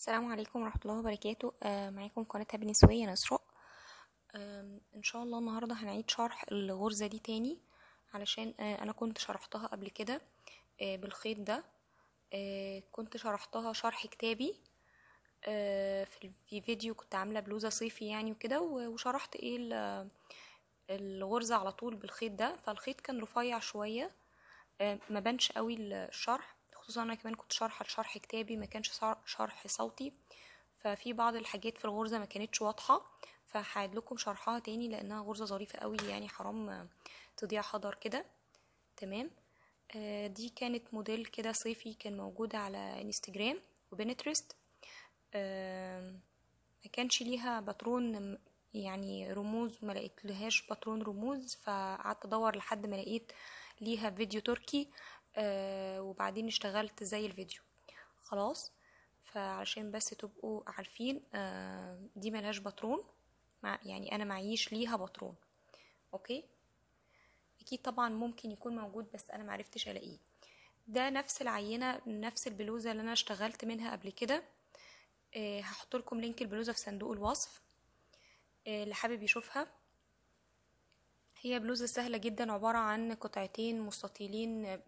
السلام عليكم ورحمه الله وبركاته. معاكم قناه هابينس واي، انا اسراء. ان شاء الله النهارده هنعيد شرح الغرزه دي تاني، علشان انا كنت شرحتها قبل كده بالخيط ده. كنت شرحتها شرح كتابي في فيديو، كنت عامله بلوزه صيفي يعني وكده، وشرحت ايه الغرزه على طول بالخيط ده. فالخيط كان رفيع شويه، ما بانش قوي الشرح، خصوصا انا كمان كنت شرح كتابي، ما كانش شرح صوتي، ففي بعض الحاجات في الغرزه ما كانتش واضحه، فهعيد لكم شرحها تاني لانها غرزه ظريفه قوي يعني، حرام تضيع حضر كده. تمام. دي كانت موديل كده صيفي كان موجود على انستجرام وبنترست. ما كانش ليها باترون يعني رموز، ما لقيت لهاش باترون رموز، فقعدت ادور لحد ما لقيت ليها فيديو تركي، وبعدين اشتغلت زي الفيديو خلاص. فعشان بس تبقوا عارفين، دي ملهاش باترون، يعني انا معيش ليها باترون. اوكي، اكيد طبعا ممكن يكون موجود بس انا معرفتش الاقيه. ده نفس العينه، نفس البلوزه اللي انا اشتغلت منها قبل كده. هحط لكم لينك البلوزه في صندوق الوصف اللي حابب يشوفها. هي بلوزة سهلة جدا، عبارة عن قطعتين مستطيلين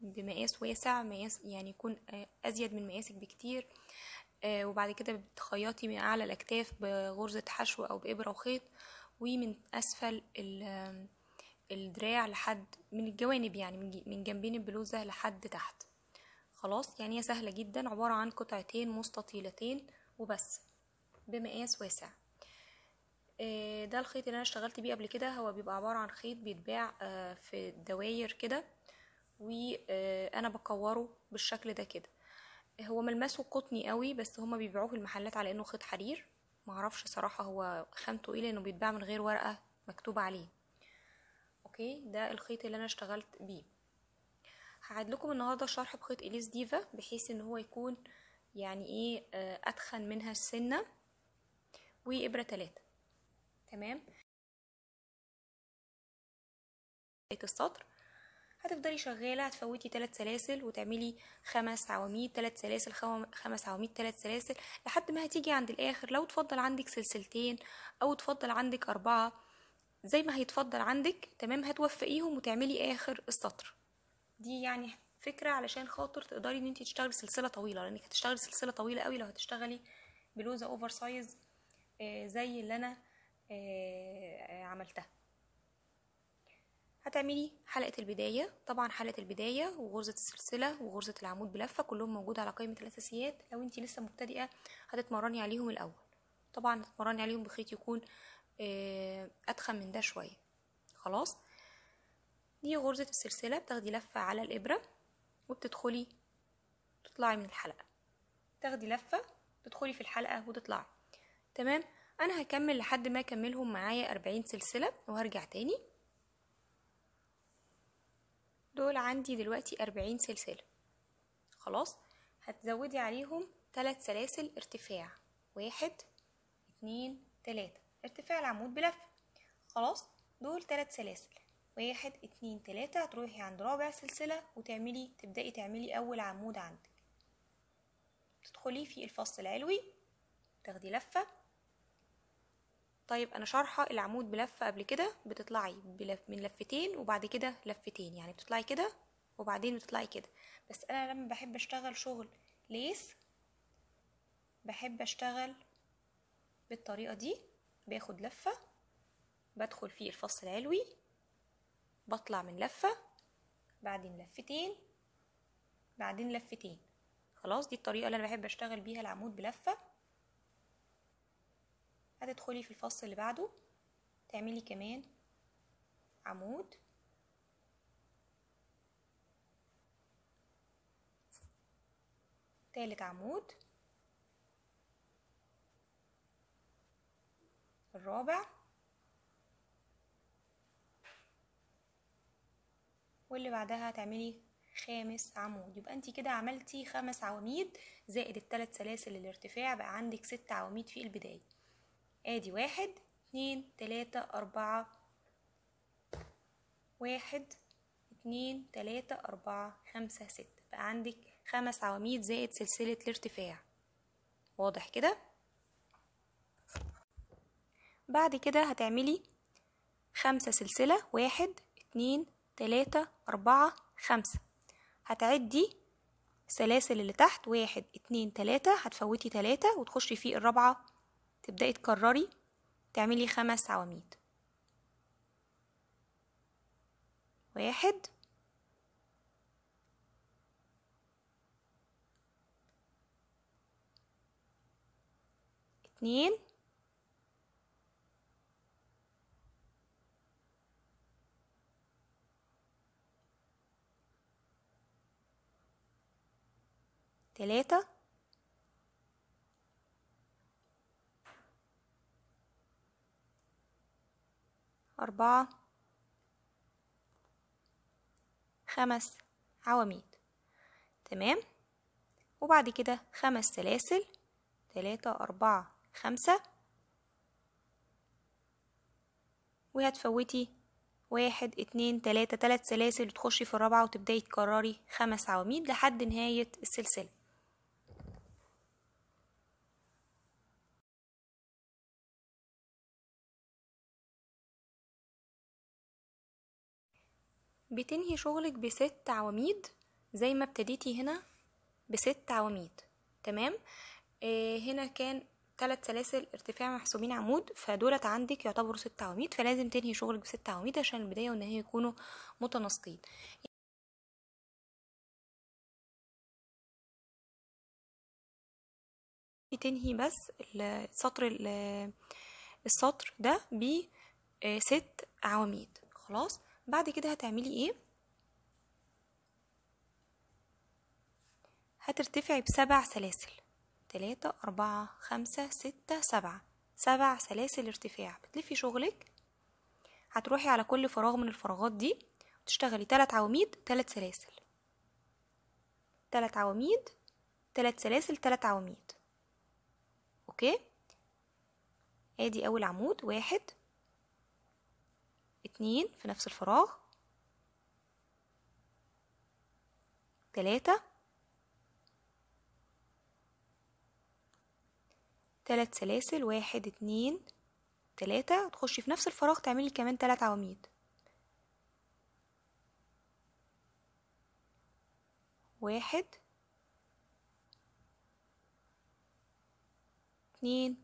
بمقاس واسع، مقاس يعني يكون أزيد من مقاسك بكتير، وبعد كده بتخيطي من أعلى الأكتاف بغرزة حشو أو بإبرة وخيط، ومن أسفل الدراع لحد من الجوانب، يعني من جنبين البلوزة لحد تحت خلاص. يعني هي سهلة جدا، عبارة عن قطعتين مستطيلتين وبس بمقاس واسع. ده الخيط اللي انا اشتغلت بيه قبل كده، هو بيبقى عبارة عن خيط بيتباع في دواير كده، وانا بكوره بالشكل ده كده. هو ملمسه قطني قوي، بس هما بيبيعوه في المحلات على انه خيط حرير، معرفش صراحة هو خامته ايه لانه بيتباع من غير ورقة مكتوب عليه. اوكي، ده الخيط اللي انا اشتغلت بيه. هعد لكم النهاردة شرح بخيط اليس ديفا، بحيث ان هو يكون يعني ايه اتخن منها السنة، وابرة 3. تمام. بداية السطر هتفضلي شغاله، هتفوتي 3 سلاسل وتعملي 5 عواميد، 3 سلاسل 5 عواميد، 3 سلاسل، لحد ما هتيجي عند الاخر. لو تفضل عندك سلسلتين او تفضل عندك 4، زي ما هيتفضل عندك تمام، هتوفقيهم وتعملي اخر السطر. دي يعني فكره علشان خاطر تقدري ان انت تشتغلي سلسله طويله، لانك هتشتغلي سلسله طويله قوي لو هتشتغلي بلوزه اوفر سايز زي اللي انا عملتها. هتعملي حلقة البداية، طبعا حلقة البداية وغرزة السلسلة وغرزة العمود بلفة كلهم موجود على قائمة الأساسيات. لو انتي لسه مبتدئة هتتمرني عليهم الأول، طبعا هتتمرني عليهم بخيط يكون أتخن من ده شوية. خلاص، دي غرزة السلسلة، بتاخدي لفة على الإبرة وبتدخلي تطلعي من الحلقة، تاخدي لفة تدخلي في الحلقة وتطلعي. تمام. انا هكمل لحد ما اكملهم معايا 40 سلسلة وهرجع تاني. دول عندي دلوقتي 40 سلسلة خلاص. هتزودي عليهم 3 سلاسل ارتفاع، 1 2 3 ارتفاع العمود بلفة خلاص. دول 3 سلاسل، 1 2 3، هتروحي عند رابع سلسلة وتعملي تبدأي تعملي اول عمود عندك، تدخلي في الفص العلوي تاخدي لفة. طيب انا شارحه العمود بلفه قبل كده، بتطلعي من لفتين وبعد كده لفتين، يعني بتطلعي كده وبعدين بتطلعي كده. بس انا لما بحب اشتغل شغل ليس بحب اشتغل بالطريقه دي، باخد لفه بدخل في الفص العلوي، بطلع من لفه بعدين لفتين بعدين لفتين خلاص. دي الطريقه اللي انا بحب اشتغل بيها العمود بلفه. هتدخلي في الفص اللي بعده تعملي كمان عمود، تالت عمود، الرابع، واللي بعدها هتعملي خامس عمود. يبقى انت كده عملتي 5 عواميد زائد ال3 سلاسل الارتفاع، بقى عندك 6 عواميد في البداية. ادي 1 2 3 4، 1 2 3 4 5 6، بقى عندك 5 عواميد زائد سلسلة الارتفاع، واضح كده. بعد كده هتعملي 5 سلسلة، 1 2 3 4 5. هتعدي السلاسل اللي تحت 1 2 3، هتفوتي 3 وتخشي في الرابعة، تبدأي تكرري تعملي 5 عواميد، 1 2 3 4 5 عواميد. تمام. وبعد كده 5 سلاسل، 3 4 5، وهتفوتي 1 2 3، 3 سلاسل وتخشي في الرابعة وتبدأي تكرري 5 عواميد لحد نهاية السلسلة. بتنهي شغلك ب6 عواميد زي ما ابتديتي هنا ب6 عواميد. تمام. هنا كان 3 سلاسل ارتفاع محسوبين عمود، فدولت عندك يعتبروا 6 عواميد، فلازم تنهي شغلك ب6 عواميد عشان البداية والنهاية يكونوا متناسقين. تنهي بس السطر ده ب6 عواميد. خلاص. بعد كده هتعملي ايه؟ هترتفعي ب7 سلاسل، 3 4 5 6 7، 7 سلاسل ارتفاع. بتلفي شغلك، هتروحي على كل فراغ من الفراغات دي وتشتغلي 3 عواميد 3 سلاسل، 3 عواميد 3 سلاسل 3 عواميد. اوكي. ادي اول عمود، 1 2 في نفس الفراغ، 3 سلاسل، 1 2 3، تخشي في نفس الفراغ تعملي كمان 3 عواميد، 1 2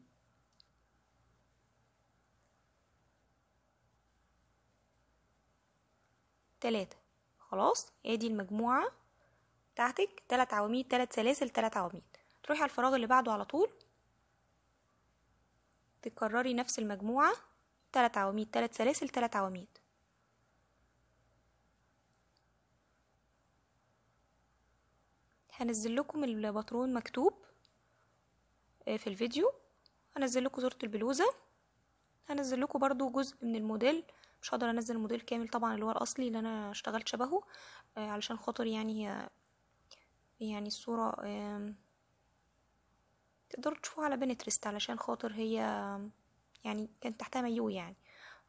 3. خلاص. ادي المجموعة بتاعتك 3 عواميد 3 سلاسل 3 عواميد. تروحي على الفراغ اللي بعده على طول، تكرري نفس المجموعة 3 عواميد 3 سلاسل 3 عواميد. هنزل لكم الباترون مكتوب في الفيديو، هنزل لكم صورة البلوزة، هنزل لكم برضو جزء من الموديل. مش هقدر انزل موديل كامل طبعا اللي هو الاصلي اللي انا اشتغلت شبهه، علشان خاطر يعني الصورة تقدروا تشوفوها على بنترست، علشان خاطر هي يعني كانت تحتها مايو يعني،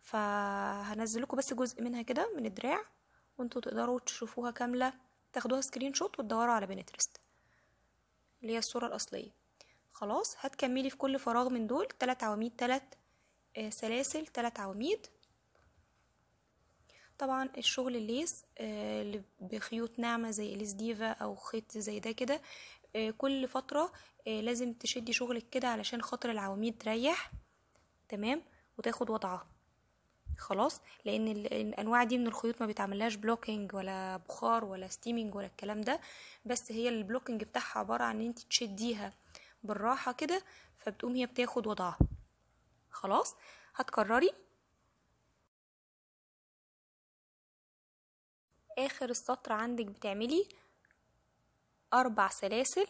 فهنزل لكم بس جزء منها كده من الدراع، وانتوا تقدروا تشوفوها كاملة، تاخدوها سكرين شوت وتدوروا على بنترست اللي هي الصورة الاصلية. خلاص. هتكملي في كل فراغ من دول 3 عواميد 3 سلاسل 3 عواميد. طبعا الشغل الليس اللي بخيوط ناعمة زي الليس ديفا او خيط زي ده كده، كل فترة لازم تشدي شغلك كده علشان خاطر العواميد تريح. تمام. وتاخد وضعها. خلاص. لان الانواع دي من الخيوط ما بتعملهاش بلوكينج ولا بخار ولا ستيمينج ولا الكلام ده، بس هي البلوكينج بتاعها عبارة عن ان انت تشديها بالراحة كده فبتقوم هي بتاخد وضعها. خلاص. هتكرري اخر السطر عندك، بتعملي 4 سلاسل،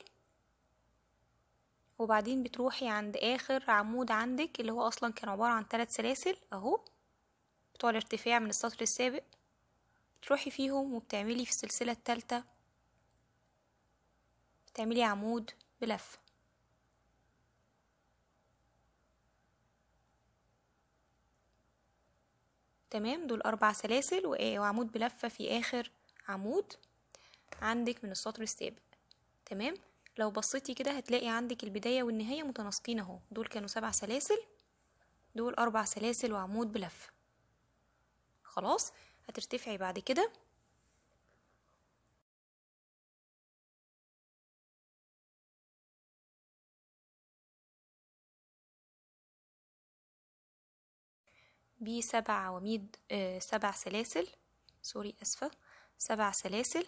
وبعدين بتروحي عند اخر عمود عندك اللي هو اصلا كان عبارة عن 3 سلاسل اهو بتوع الارتفاع من السطر السابق، بتروحي فيهم وبتعملي في السلسلة الثالثة، بتعملي عمود بلفة. تمام. دول 4 سلاسل وعمود بلفة في اخر عمود عندك من السطر السابق. تمام. لو بصيتي كده هتلاقي عندك البداية والنهاية متناسقين اهو. دول كانوا 7 سلاسل، دول 4 سلاسل وعمود بلفة. خلاص هترتفعي بعد كده ب7 عواميد 7 سلاسل، سوري اسفة، 7 سلاسل،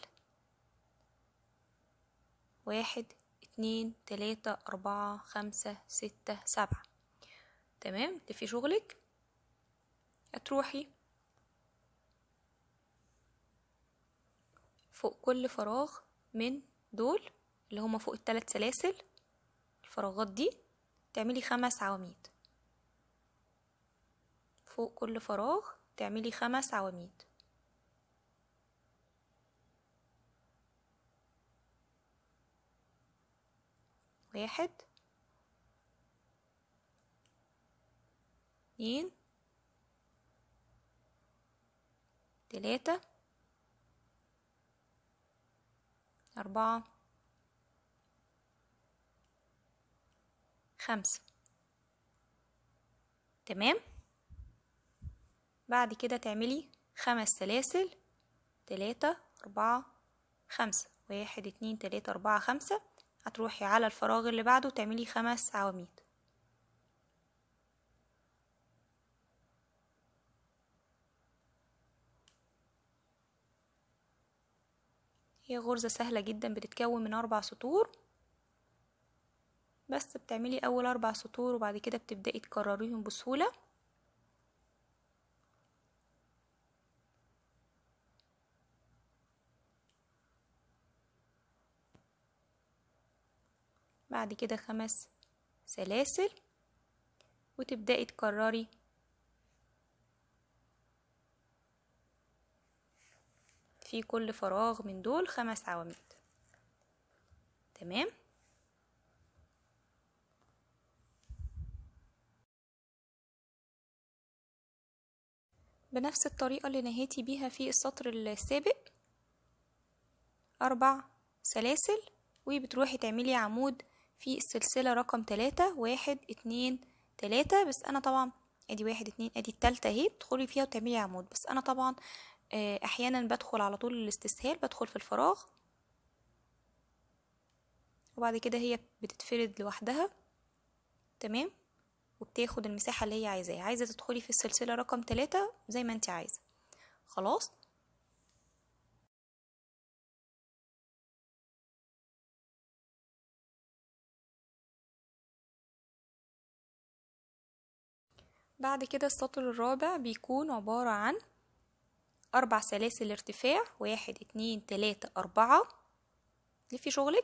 1 2 3 4 5 6 7. تمام. تلفي شغلك، هتروحي فوق كل فراغ من دول اللي هما فوق ال3 سلاسل، الفراغات دي تعملي 5 عواميد. فوق كل فراغ تعملي 5 عواميد. واحد، 2 3 4 5. تمام. بعد كده تعملي 5 سلاسل، 3 4 5، 1 2 3 4 5. هتروحي على الفراغ اللي بعده تعملي 5 عواميد. هي غرزة سهلة جدا، بتتكون من 4 سطور بس. بتعملي اول 4 سطور وبعد كده بتبدأي تكرريهم بسهولة. بعد كده 5 سلاسل وتبدأي تكرري في كل فراغ من دول 5 عواميد. تمام. بنفس الطريقة اللي نهيتي بيها في السطر السابق 4 سلاسل، وبتروحي تعملي عمود في السلسلة رقم 3، 1 2 3. بس انا طبعا ادي 1 2 ادي التالتة اهي، تدخلي فيها وتعملي عمود. بس انا طبعا احيانا بدخل على طول الاستسهال، بدخل في الفراغ وبعد كده هي بتتفرد لوحدها. تمام. وبتاخد المساحة اللي هي عايزاها. عايزة تدخلي في السلسلة رقم 3 زي ما انت عايزة. خلاص. بعد كده السطر الرابع بيكون عبارة عن 4 سلاسل ارتفاع، 1 2 3 4. تلفي شغلك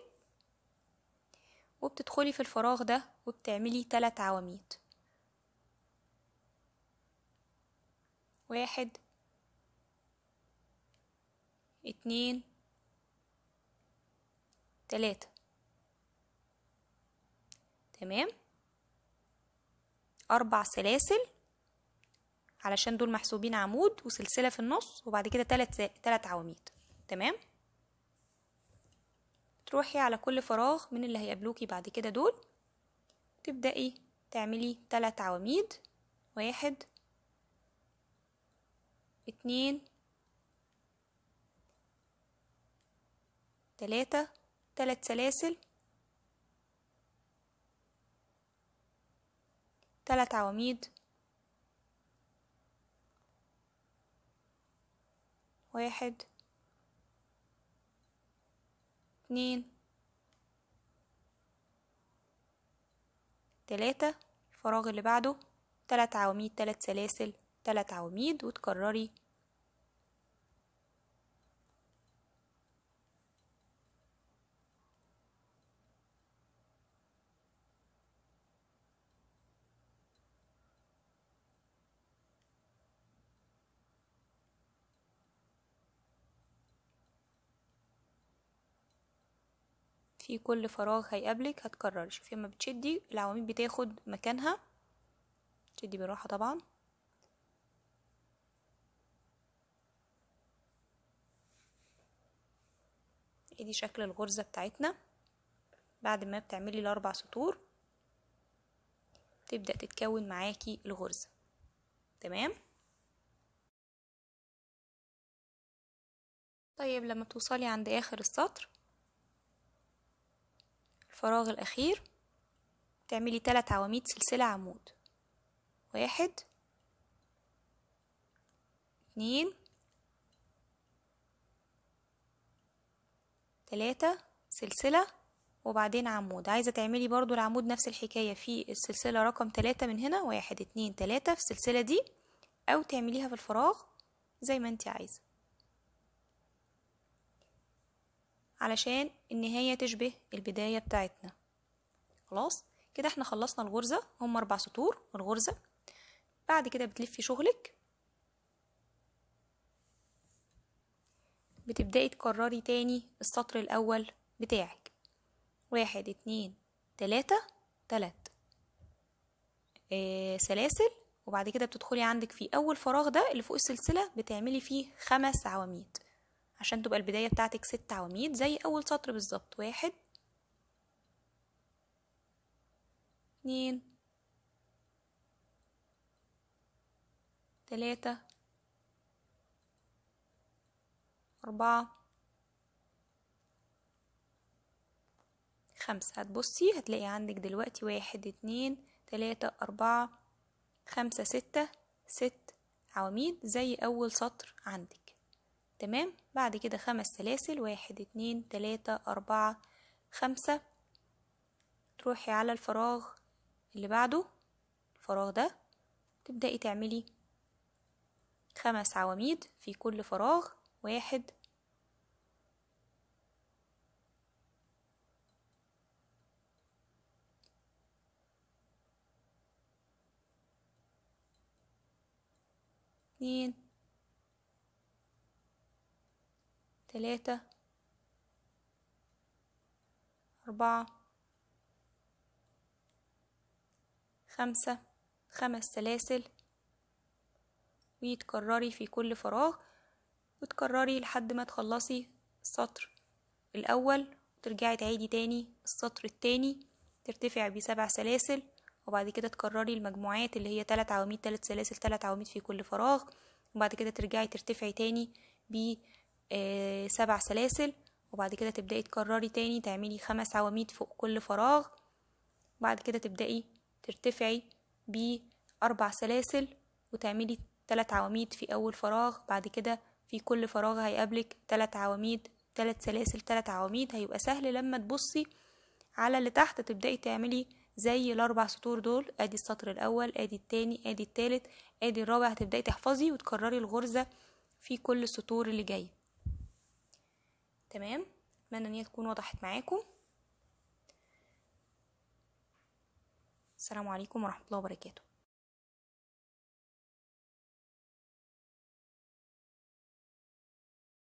وبتدخلي في الفراغ ده وبتعملي 3 عواميد. 1 2 3. تمام. 4 سلاسل علشان دول محسوبين عمود وسلسلة في النص، وبعد كده 3 عواميد. تمام. تروحي على كل فراغ من اللي هيقابلوكي بعد كده دول تبدأي تعملي 3 عواميد، 1 2 3. 3 سلاسل، 3 عواميد، 1 2 3. الفراغ اللي بعده 3 عواميد، 3 سلاسل، 3 عواميد، وتكرري في كل فراغ هيقابلك هتكرري. شوفي اما بتشدي العواميد بتاخد مكانها، تشدي بالراحة طبعا. ادي شكل الغرزة بتاعتنا بعد ما بتعملي الاربع سطور تبدأ تتكون معاكي الغرزة. تمام؟ طيب لما توصلي عند اخر السطر الفراغ الاخير تعملي 3 عواميد سلسلة عمود، 1 2 3 سلسلة وبعدين عمود. عايزة تعملي برضو العمود نفس الحكاية في السلسلة رقم 3 من هنا، 1 2 3 في السلسلة دي، او تعمليها في الفراغ زي ما انت عايزة علشان النهاية تشبه البداية بتاعتنا. خلاص كده احنا خلصنا الغرزة، هم 4 سطور الغرزة. بعد كده بتلفي شغلك، بتبدأي تكرري تاني السطر الاول بتاعك، 1 2 3 سلاسل، وبعد كده بتدخلي عندك في اول فراغ ده اللي فوق السلسلة بتعملي فيه 5 عواميد عشان تبقى البداية بتاعتك 6 عواميد زي اول سطر بالظبط، 1 2 3 4 5. هتبصي هتلاقي عندك دلوقتي 1 2 3 4 5 6 6 عواميد زي اول سطر عندك. تمام؟ بعد كده 5 سلاسل، 1 2 3 4 5. تروحي على الفراغ اللي بعده، الفراغ ده تبدأي تعملي 5 عواميد في كل فراغ، 1 2 3 4 5. 5 سلاسل وتكرري في كل فراغ، وتكرري لحد ما تخلصي السطر الاول، وترجعي تعيدي تاني السطر التاني، ترتفعي ب7 سلاسل، وبعد كده تكرري المجموعات اللي هي 3 عواميد 3 سلاسل 3 عواميد في كل فراغ، وبعد كده ترجعي ترتفعي تاني ب7 سلاسل، وبعد كده تبدأي تكرري تاني تعملي 5 عواميد فوق كل فراغ، وبعد كده تبدأي ترتفعي ب4 سلاسل وتعملي 3 عواميد في اول فراغ، بعد كده في كل فراغ هيقابلك 3 عواميد 3 سلاسل 3 عواميد. هيبقى سهل لما تبصي على اللي تحت تبدأي تعملي زي ال4 سطور دول، ادي السطر الاول، ادي التاني، ادي التالت، ادي الرابع. هتبدأي تحفظي وتكرري الغرزة في كل السطور اللي جاي. تمام؟ اتمنى ان هي تكون وضحت معاكم. السلام عليكم ورحمة الله وبركاته.